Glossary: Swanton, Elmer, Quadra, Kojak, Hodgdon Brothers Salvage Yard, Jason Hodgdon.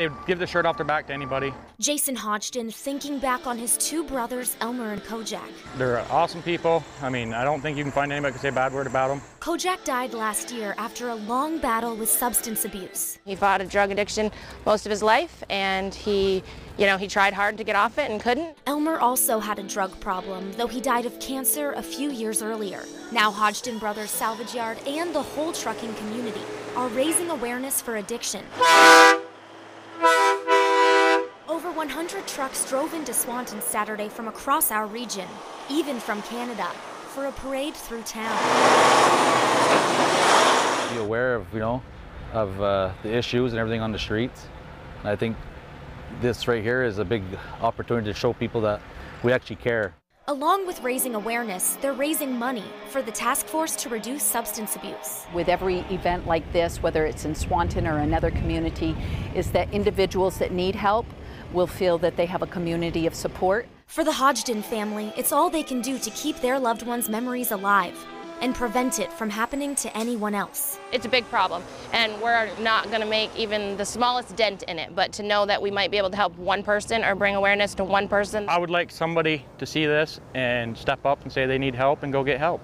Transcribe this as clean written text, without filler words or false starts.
They would give the shirt off their back to anybody. Jason Hodgdon thinking back on his two brothers, Elmer and Kojak. They're awesome people. I mean, I don't think you can find anybody who can say a bad word about them. Kojak died last year after a long battle with substance abuse. He fought a drug addiction most of his life, and he tried hard to get off it and couldn't. Elmer also had a drug problem, though he died of cancer a few years earlier. Now Hodgdon Brothers Salvage Yard and the whole trucking community are raising awareness for addiction. Over 100 trucks drove into Swanton Saturday from across our region, even from Canada, for a parade through town. Be aware of, the issues and everything on the streets. And I think this right here is a big opportunity to show people that we actually care. Along with raising awareness, they're raising money for the task force to reduce substance abuse. With every event like this, whether it's in Swanton or another community, is that individuals that need help will feel that they have a community of support. For the Hodgdon family, it's all they can do to keep their loved ones' memories alive and prevent it from happening to anyone else. It's a big problem, and we're not going to make even the smallest dent in it, but to know that we might be able to help one person or bring awareness to one person. I would like somebody to see this and step up and say they need help and go get help.